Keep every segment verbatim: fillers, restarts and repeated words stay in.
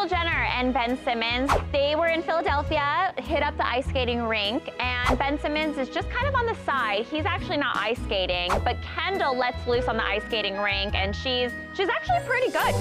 Kendall Jenner and Ben Simmons, they were in Philadelphia, hit up the ice skating rink, and Ben Simmons is just kind of on the side. He's actually not ice skating, but Kendall lets loose on the ice skating rink, and she's, she's actually pretty good.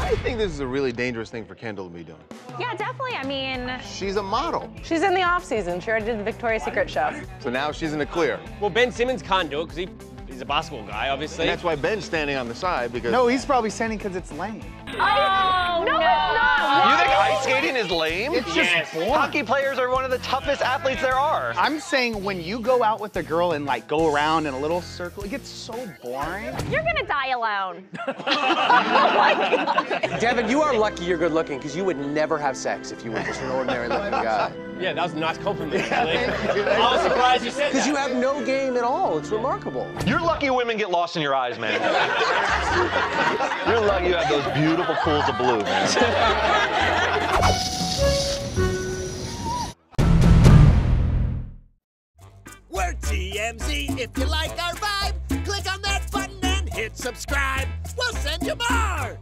I think this is a really dangerous thing for Kendall to be doing. Yeah, definitely. I mean, she's a model. She's in the off season. She already did the Victoria's Secret show. So now she's in the clear. Well, Ben Simmons can't do it because he, he's a basketball guy, obviously. And that's why Ben's standing on the side because. No, he's probably standing because it's lame. Oh, no, no, it's not. You think ice skating is lame? It's just yes. boring. Hockey players are one of the toughest athletes there are. I'm saying when you go out with a girl and like go around in a little circle, it gets so boring. You're gonna die alone. Devin, you are lucky you're good looking because you would never have sex if you were just an ordinary looking guy. Yeah, that was a nice compliment. Yeah, thank you. I was surprised you said that. Because you have no game at all. It's remarkable. You're lucky women get lost in your eyes, man. You're lucky you have those beautiful pools of blue, man. We're T M Z. If you like our vibe, click on that button and hit subscribe. We'll send you more.